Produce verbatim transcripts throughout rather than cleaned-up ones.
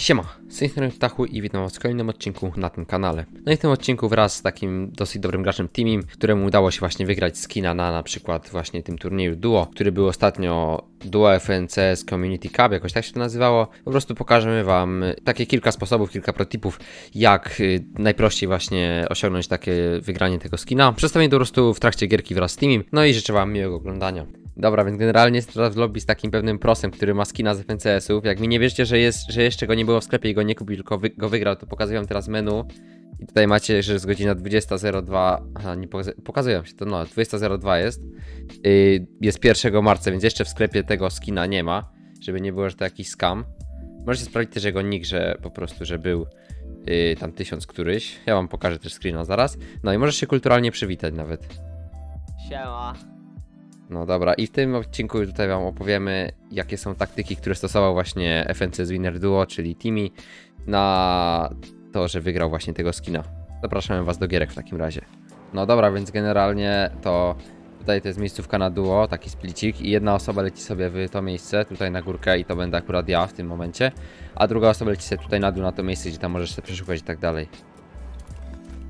Siema, z tej strony Ptachu i witam was w kolejnym odcinku na tym kanale. No i w tym odcinku wraz z takim dosyć dobrym graczem Timmym, któremu udało się właśnie wygrać skina na na przykład właśnie tym turnieju duo, który był ostatnio duo F N C S Community Cup, jakoś tak się to nazywało. Po prostu pokażemy wam takie kilka sposobów, kilka protipów, jak najprościej właśnie osiągnąć takie wygranie tego skina. Przedstawię to po prostu w trakcie gierki wraz z Timmym, no i życzę wam miłego oglądania. Dobra, więc generalnie jest teraz w lobby z takim pewnym prosem, który ma skina z F N C S-ów. Jak mi nie wierzycie, że, jest, że jeszcze go nie było w sklepie i go nie kupił, tylko wy, go wygrał, to pokazuję wam teraz menu. I tutaj macie, że jest godzina dwudziesta zero dwa. Aha, nie pokazuję, pokazuję się to, no, dwudziesta zero dwa jest. Yy, jest pierwszego marca, więc jeszcze w sklepie tego skina nie ma. Żeby nie było, że to jakiś scam. Możecie sprawdzić też jego nick, że po prostu, że był yy, tam tysiąc któryś. Ja wam pokażę też screena zaraz. No i możesz się kulturalnie przywitać nawet. Siema. No dobra, i w tym odcinku tutaj wam opowiemy, jakie są taktyki, które stosował właśnie F N C S Winner Duo, czyli Timmy, na to, że wygrał właśnie tego skina. Zapraszamy was do gierek w takim razie. No dobra, więc generalnie to tutaj to jest miejscówka na duo, taki splicik i jedna osoba leci sobie w to miejsce, tutaj na górkę i to będę akurat ja w tym momencie, a druga osoba leci sobie tutaj na dół na to miejsce, gdzie tam możesz się przeszukać i tak dalej.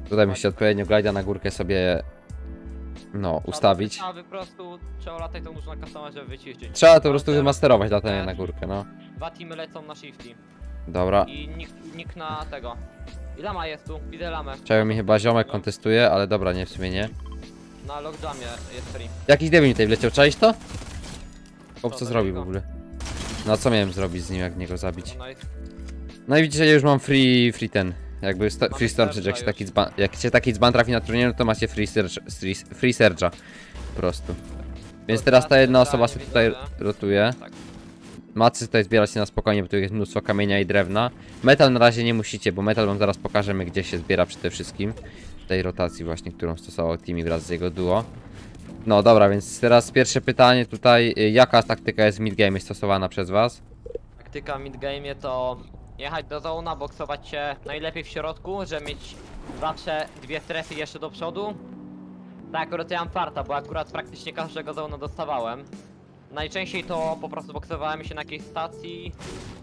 Tutaj musicie odpowiednio glajda na górkę sobie... No, ustawić. Trzeba po prostu, trzeba latać, to można kasować, żeby wyciszyć. Trzeba to po prostu wymasterować latanie na górkę, no. Dwa teamy lecą na shifty. Dobra. I nikt, nikt na tego. I lama jest tu, widzę lamę. Czego mi chyba ziomek kontestuje, ale dobra, nie, w sumie nie. Na lockdamie jest free. Jakiś debil tutaj wleciał, czaisz to? Chłop, co zrobił w ogóle? No, co miałem zrobić z nim, jak niego zabić? No i widzicie, ja już mam free, free ten. Jakby sto, free search, jak się taki dzban, jak się taki dzban trafi na turnieju, to macie free search, free, free searcha po prostu. Więc teraz ta jedna osoba się tutaj rotuje. Macy tutaj zbiera się na spokojnie, bo tu jest mnóstwo kamienia i drewna. Metal na razie nie musicie, bo metal wam zaraz pokażemy, gdzie się zbiera przede wszystkim. W tej rotacji właśnie, którą stosował Timmy wraz z jego duo. No dobra, więc teraz pierwsze pytanie tutaj, jaka taktyka jest w midgame stosowana przez was? Taktyka w midgame to... jechać do zona, boksować się najlepiej w środku, żeby mieć zawsze dwie strefy jeszcze do przodu. Tak, akurat ja mam farta, bo akurat praktycznie każdego zona dostawałem. Najczęściej to po prostu boksowałem się na jakiejś stacji,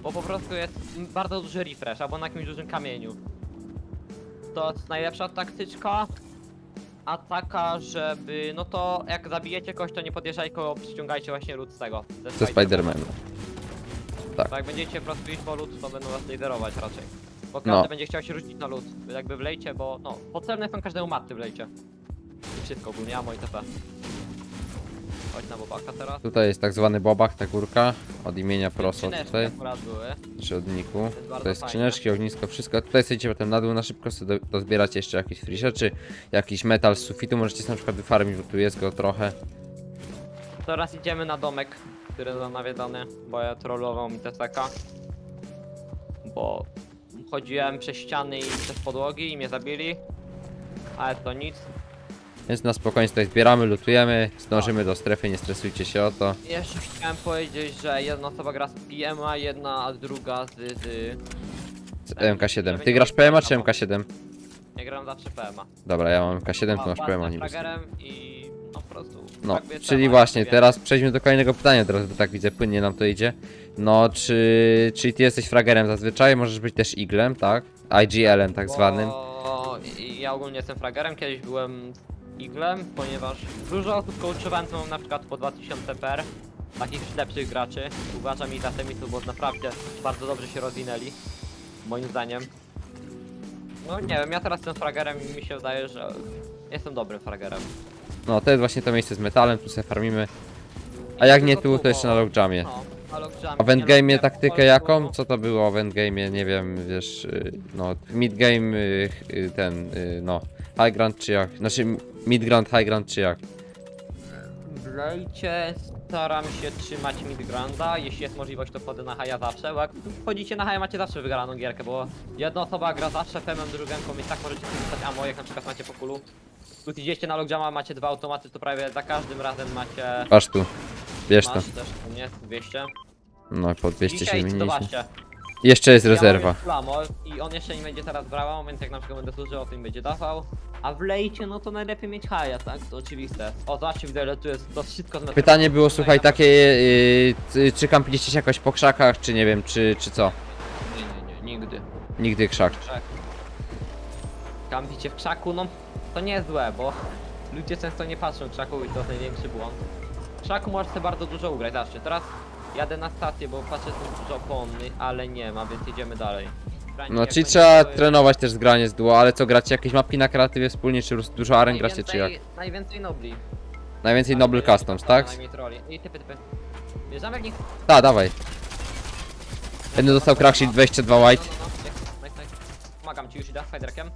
bo po prostu jest bardzo duży refresh, albo na jakimś dużym kamieniu. To jest najlepsza taktyczka, a taka, żeby... no to jak zabijecie kogoś, to nie podjeżdżaj koło, przyciągajcie właśnie lód z tego. Ze Spider-Man. Tak. Tak, jak będziecie po prostu iść po lód, to będą was liderować raczej. Bo każdy no. będzie chciał się rzucić na lód, jakby wlejcie, bo no, potrzebne są każdemu maty wlejcie. I wszystko, ogólnie ammo i T P. Chodź na bobaka teraz. Tutaj jest tak zwany bobak, ta górka, od imienia prosto tutaj. Znaczy od niku. To jest skrzyneczki, ognisko, wszystko. Tutaj sejdziecie potem na dół, na szybko sobie dozbierać jeszcze jakieś free rzeczy, jakiś metal z sufitu, możecie sobie na przykład wyfarmić, bo tu jest go trochę. Teraz idziemy na domek, który jest nawiedzony, bo ja trollował mi T C K. Bo chodziłem przez ściany i przez podłogi i mnie zabili. Ale to nic. Więc na spokojnie tutaj zbieramy, lutujemy, zdążymy do strefy, nie stresujcie się o to. Jeszcze chciałem powiedzieć, że jedna osoba gra z P M A, jedna a druga z... z... z M K siedem. Ty grasz P M A czy M K siedem? Ja gram zawsze P M A. Dobra, ja mam M K siedem, ty masz P M A niby. No, tak, czyli tak, właśnie, tak, teraz przejdźmy do kolejnego pytania, teraz bo tak widzę, płynnie nam to idzie. No, czy, czy ty jesteś fragerem zazwyczaj, możesz być też iglem, tak? I G L-em tak bo zwanym. Ja ogólnie jestem fragerem, kiedyś byłem iglem, ponieważ dużo osób coachowałem, mam na przykład po dwa tysiące P R, takich lepszych graczy. Uważam ich za temitów, bo naprawdę bardzo dobrze się rozwinęli, moim zdaniem. No nie wiem, ja teraz jestem fragerem i mi się wydaje, że jestem dobrym fragerem. No, to jest właśnie to miejsce z metalem, tu sobie farmimy. A jak nie tu, to jeszcze na lockjamie. A w endgame'ie taktykę jaką? Co to było w endgame'ie? Nie wiem, wiesz, no, midgame, ten, no, high ground czy jak? Znaczy, midground, high ground czy jak? W lejcie staram się trzymać midgrounda, jeśli jest możliwość, to wchodzę na higha zawsze, bo jak wchodzicie na higha, macie zawsze wygraną gierkę, bo jedna osoba gra zawsze femem, drugą, więc tak możecie wykorzystać ammo, jak na przykład macie po kulu. Tu idziecie na lockjama, macie dwa automaty, to prawie za każdym razem macie... Patrz tu, bierz to. Masz też u mnie, dwieście. No po dwieście się miniliśmy. Jeszcze jest ja rezerwa. I on jeszcze nie będzie teraz brał, więc jak na przykład będę służył, o tym będzie dawał. A w lejcie, no to najlepiej mieć haja, tak? To oczywiste. O, zobaczcie, widać, tu jest to wszystko... Pytanie było, słuchaj, takie, yy, czy kampliliście się jakoś po krzakach, czy nie wiem, czy, czy co? Nie, nie, nie. Nigdy. Nigdy krzak. Krzak. Kampicie w krzaku, no to niezłe, bo ludzie często nie patrzą w krzaku i to jest największy błąd. W krzaku możesz sobie bardzo dużo ugrać, zawsze. Teraz jadę na stację, bo patrzę, są dużo pomny, ale nie ma, więc idziemy dalej. Granie, no czyli trzeba to... trenować też z granie z duo, ale co, gracie jakieś mapki na kreatywie wspólnie, czy dużo aren gracie, czy jak? Najwięcej nobli. Najwięcej tak, Noble Customs, tak? Najmniej troli. I typy, typy. Bierzemy w nich? Ta, dawaj. Będę dostał cracksheet dwadzieścia dwa white. No, no, no. Nice, nice. Pomagam ci, już idę z hydrakiem.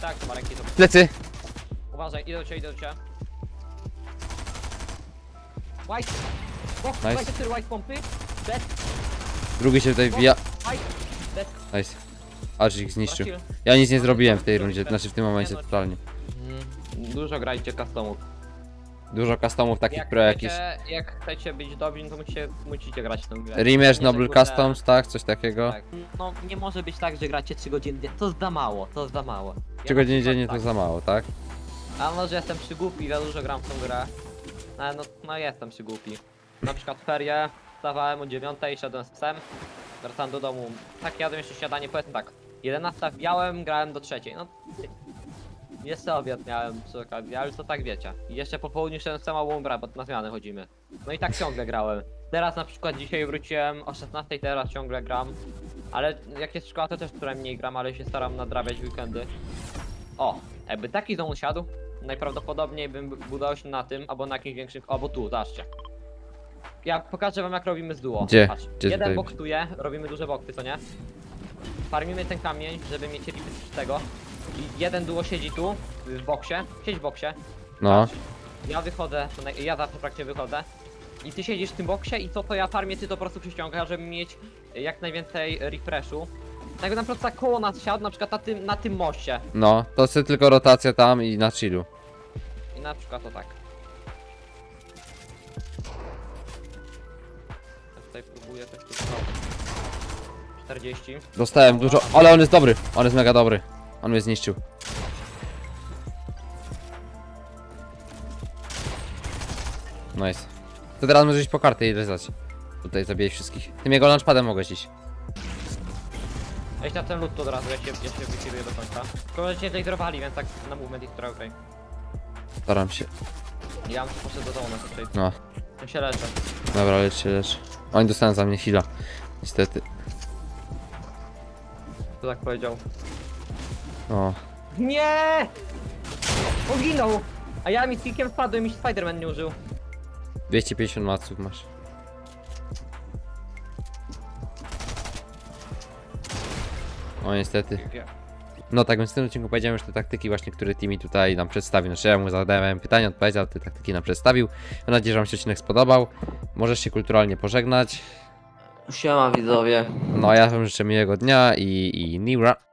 Tak, to ma ręki do... Plecy! Uważaj, idę do ciebie, idę do ciebie. White! Bo, nice. cztery white pompy. Dead. Drugi się tutaj wbija. Nice. Aż ich zniszczył. Ja nic nie zrobiłem w tej rundzie, znaczy w tym momencie totalnie. Dużo grajcie customów. Dużo customów takich jak pro jakichś. Jak chcecie być dobrzy, to musicie, musicie grać w tą grę. Rematch Noble Customs, tak? Coś takiego? Tak. No nie może być tak, że gracie trzy godziny, to za mało, to za mało. Ja trzy godziny dziennie tak. To za mało, tak? A może jestem przygłupi, za dużo gram w tą grę. No, no, no jestem przygłupi. Na przykład ferie, wstawałem o dziewiątej, szedłem z psem, wracałem do domu. Tak jadłem jeszcze śniadanie, powiedzmy tak. jedenasta wbiałem, grałem do trzeciej. No, jeszcze obiad miałem przy okazji, ale to tak wiecie. I jeszcze po południu szedłem sama łombra, bo na zmianę chodzimy. No i tak ciągle grałem. Teraz na przykład dzisiaj wróciłem o szesnastej, teraz ciągle gram. Ale jak jest szkoła, to też trochę mniej gram, ale się staram nadrabiać w weekendy. O, jakby taki dom usiadł, najprawdopodobniej bym budował się na tym, albo na jakimś większym... albo tu, zobaczcie. Ja pokażę wam, jak robimy z duo. Gdzie? Patrz, Gdzie jeden boktuje, robimy duże bokty, co nie? Farmimy ten kamień, żeby mieć lipy z tego. I jeden duo siedzi tu, w boksie, siedź w boksie. No. Ja wychodzę, ja zawsze praktycznie wychodzę. I ty siedzisz w tym boksie i to to ja farmię, ty to po prostu przyciągasz, żeby mieć jak najwięcej refreshu. Jakby na przykład koło nas siadł, na przykład na tym, na tym moście. No, to jest tylko rotacja tam i na chillu. I na przykład to tak. Ja tutaj próbuję też tu czterdzieści. Dostałem dużo, ale on jest dobry, on jest mega dobry. On mnie zniszczył. Nice. To teraz możesz iść po kartę i rezać. Tutaj zabijesz wszystkich. Tym jego launchpadem mogłeś iść. Weź na ten loot to od razu, ja się, ja się wykiruję do końca. Tylko że cię zdejrowali, więc tak na movement i strach okej. Staram się. Ja bym poszedł do domu na tutaj. No. Ja się leczę. Dobra, lecz się lecz. Oni dostają za mnie heala. Niestety. To tak powiedział. O. Nie! Uginął! A ja mi z kickiem spadłem i Spider-Man nie użył. dwieście pięćdziesiąt maców masz. O, niestety. No tak, więc w tym odcinku powiedziałem już te taktyki właśnie, które Timmy tutaj nam przedstawił. Znaczy ja mu zadałem pytanie, odpowiedział, te taktyki nam przedstawił. Mam nadzieję, że wam się odcinek spodobał. Możesz się kulturalnie pożegnać. Siema widzowie. No a ja wam życzę miłego dnia i, i niura.